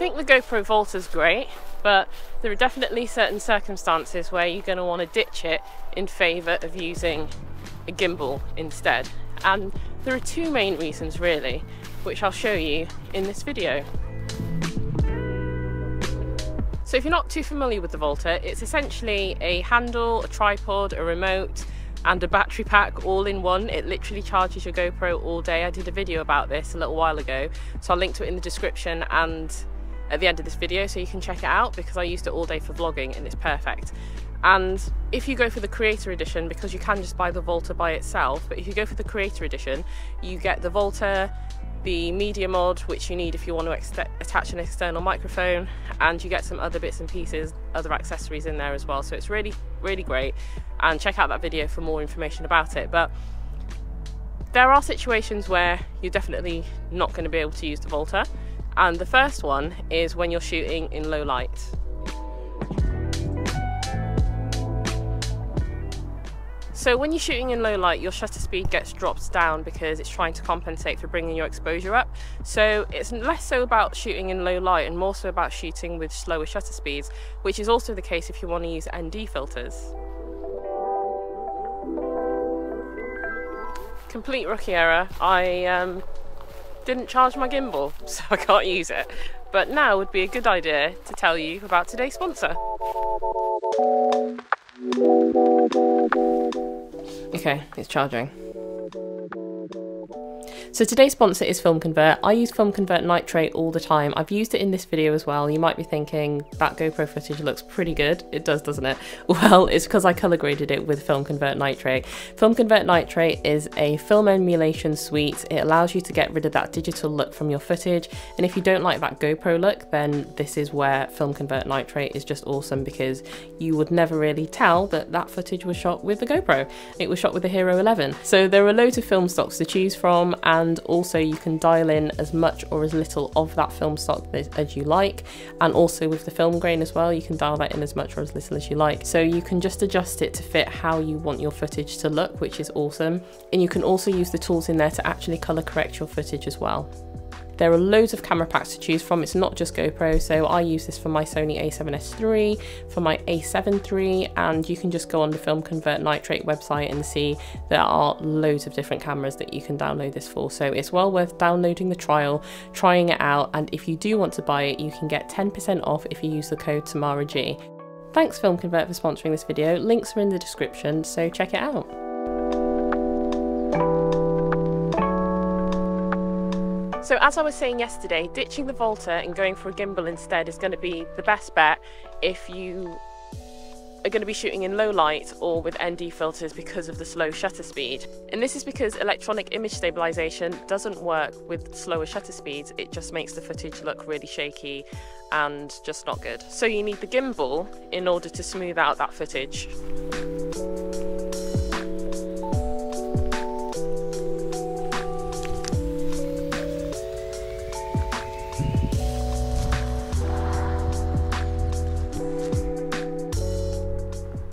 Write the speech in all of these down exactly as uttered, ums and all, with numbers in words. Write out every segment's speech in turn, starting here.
think the GoPro Volta is great, but there are definitely certain circumstances where you're going to want to ditch it in favour of using a gimbal instead. And there are two main reasons really, which I'll show you in this video. So if you're not too familiar with the Volta, it's essentially a handle, a tripod, a remote and a battery pack all in one. It literally charges your GoPro all day. I did a video about this a little while ago, so I'll link to it in the description and at the end of this video so you can check it out, because I used it all day for vlogging and it's perfect. And if you go for the Creator Edition, because you can just buy the Volta by itself, but if you go for the Creator Edition, you get the Volta, the Media Mod, which you need if you want to attach an external microphone, and you get some other bits and pieces, other accessories in there as well. So it's really, really great. And check out that video for more information about it. But there are situations where you're definitely not going to be able to use the Volta. And the first one is when you're shooting in low light. So when you're shooting in low light, your shutter speed gets dropped down because it's trying to compensate for bringing your exposure up. So it's less so about shooting in low light and more so about shooting with slower shutter speeds, which is also the case if you want to use N D filters. Complete rookie error. I um, didn't charge my gimbal, so I can't use it. But now would be a good idea to tell you about today's sponsor. Okay, it's charging. So today's sponsor is FilmConvert. I use FilmConvert Nitrate all the time. I've used it in this video as well. You might be thinking that GoPro footage looks pretty good. It does, doesn't it? Well, it's because I color graded it with FilmConvert Nitrate. FilmConvert Nitrate is a film emulation suite. It allows you to get rid of that digital look from your footage. And if you don't like that GoPro look, then this is where FilmConvert Nitrate is just awesome, because you would never really tell that that footage was shot with the GoPro. It was shot with the Hero eleven. So there are loads of film stocks to choose from, and And also you can dial in as much or as little of that film stock as you like. And also with the film grain as well, you can dial that in as much or as little as you like. So you can just adjust it to fit how you want your footage to look, which is awesome. And you can also use the tools in there to actually color correct your footage as well. There are loads of camera packs to choose from. It's not just GoPro. So I use this for my Sony a seven S three, for my a seven three, and you can just go on the FilmConvert Nitrate website and see there are loads of different cameras that you can download this for. So it's well worth downloading the trial, trying it out, and if you do want to buy it, you can get ten percent off if you use the code TAMARAG. Thanks FilmConvert for sponsoring this video. Links are in the description, so check it out. So as I was saying yesterday, ditching the Volta and going for a gimbal instead is going to be the best bet if you are going to be shooting in low light or with N D filters because of the slow shutter speed. And this is because electronic image stabilization doesn't work with slower shutter speeds. It just makes the footage look really shaky and just not good. So you need the gimbal in order to smooth out that footage.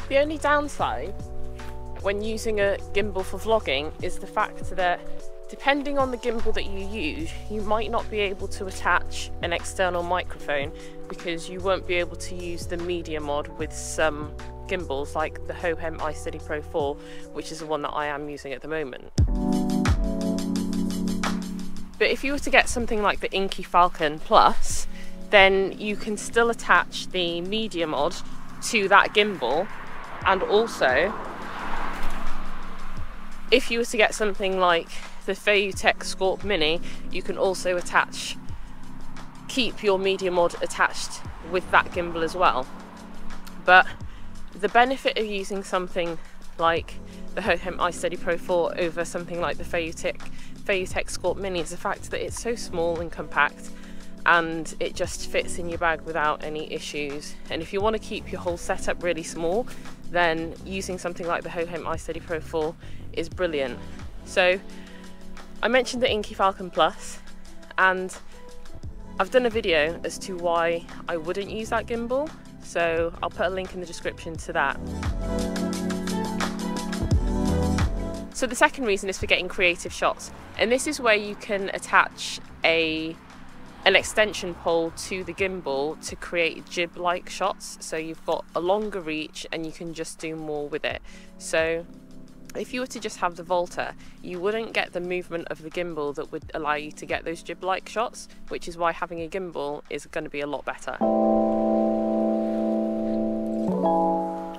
The only downside when using a gimbal for vlogging is the fact that depending on the gimbal that you use, you might not be able to attach an external microphone, because you won't be able to use the Media Mod with some gimbals like the Hohem iSteady Pro four, which is the one that I am using at the moment. But if you were to get something like the Inkee Falcon Plus, then you can still attach the Media Mod to that gimbal. And also, if you were to get something like the FeiyuTech Scorp Mini, you can also attach, keep your Media Mod attached with that gimbal as well. But the benefit of using something like the Hohem iSteady Pro four over something like the FeiyuTech, FeiyuTech Scorp Mini is the fact that it's so small and compact, and it just fits in your bag without any issues. And if you want to keep your whole setup really small, then using something like the Hohem iSteady Pro four is brilliant. So I mentioned the Inkee Falcon Plus, and I've done a video as to why I wouldn't use that gimbal, so I'll put a link in the description to that. So the second reason is for getting creative shots, and this is where you can attach a an extension pole to the gimbal to create jib-like shots, so you've got a longer reach and you can just do more with it. So if you were to just have the Volta, you wouldn't get the movement of the gimbal that would allow you to get those jib-like shots, which is why having a gimbal is going to be a lot better.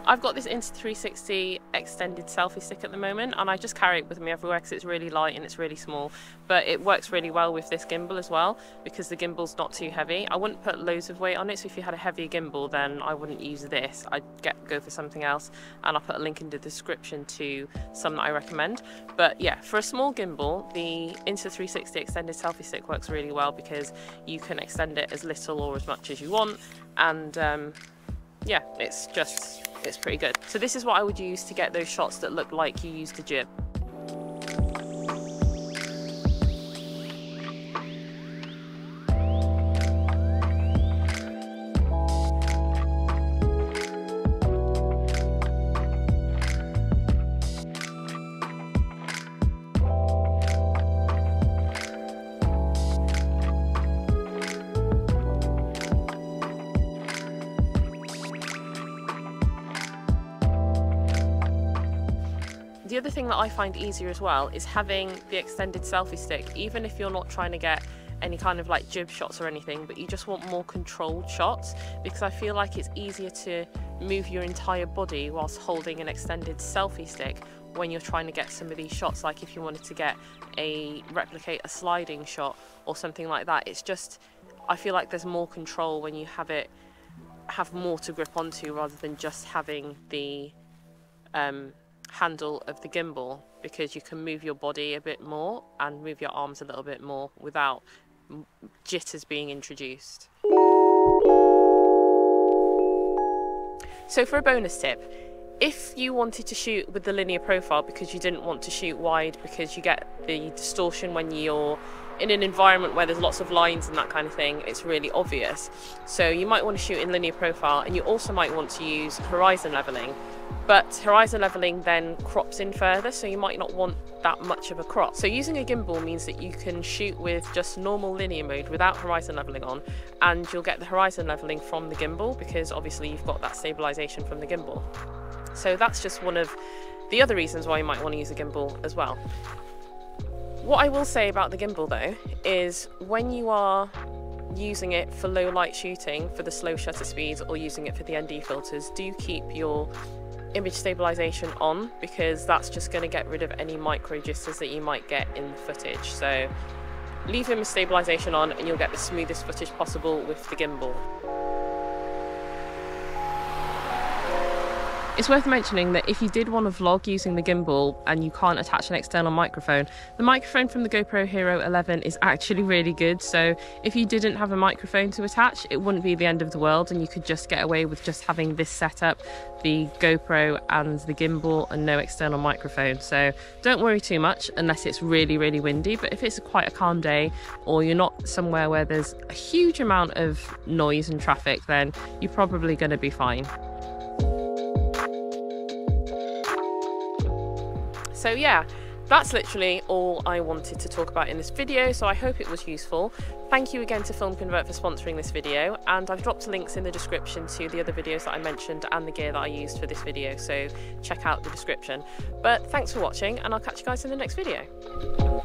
I've got this Insta three sixty extended selfie stick at the moment, and I just carry it with me everywhere because it's really light and it's really small, but it works really well with this gimbal as well because the gimbal's not too heavy. I wouldn't put loads of weight on it, so if you had a heavier gimbal then I wouldn't use this. I'd get, go for something else, and I'll put a link in the description to some that I recommend. But yeah, for a small gimbal, the Insta three sixty extended selfie stick works really well because you can extend it as little or as much as you want, and um, yeah, it's just, it's pretty good. So this is what I would use to get those shots that look like you used a jib. The other thing that I find easier as well is having the extended selfie stick, even if you're not trying to get any kind of like jib shots or anything, but you just want more controlled shots, because I feel like it's easier to move your entire body whilst holding an extended selfie stick when you're trying to get some of these shots. Like if you wanted to get a replicate a sliding shot or something like that, it's just, I feel like there's more control when you have it, have more to grip onto rather than just having the um handle of the gimbal, because you can move your body a bit more and move your arms a little bit more without jitters being introduced. So for a bonus tip, if you wanted to shoot with the linear profile because you didn't want to shoot wide because you get the distortion when you're in an environment where there's lots of lines and that kind of thing, it's really obvious. So you might want to shoot in linear profile, and you also might want to use horizon leveling. But horizon leveling then crops in further, so you might not want that much of a crop. So using a gimbal means that you can shoot with just normal linear mode without horizon leveling on, and you'll get the horizon leveling from the gimbal because obviously you've got that stabilization from the gimbal. So that's just one of the other reasons why you might want to use a gimbal as well. What I will say about the gimbal though is when you are using it for low light shooting, for the slow shutter speeds, or using it for the N D filters, do keep your image stabilization on, because that's just going to get rid of any micro jitters that you might get in the footage. So leave image stabilization on and you'll get the smoothest footage possible with the gimbal. It's worth mentioning that if you did want to vlog using the gimbal and you can't attach an external microphone, the microphone from the GoPro HERO eleven is actually really good. So if you didn't have a microphone to attach, it wouldn't be the end of the world, and you could just get away with just having this setup, the GoPro and the gimbal, and no external microphone. So don't worry too much unless it's really, really windy. But if it's quite a calm day, or you're not somewhere where there's a huge amount of noise and traffic, then you're probably going to be fine. So yeah, that's literally all I wanted to talk about in this video, so I hope it was useful. Thank you again to FilmConvert for sponsoring this video, and I've dropped links in the description to the other videos that I mentioned and the gear that I used for this video, so check out the description. But thanks for watching, and I'll catch you guys in the next video.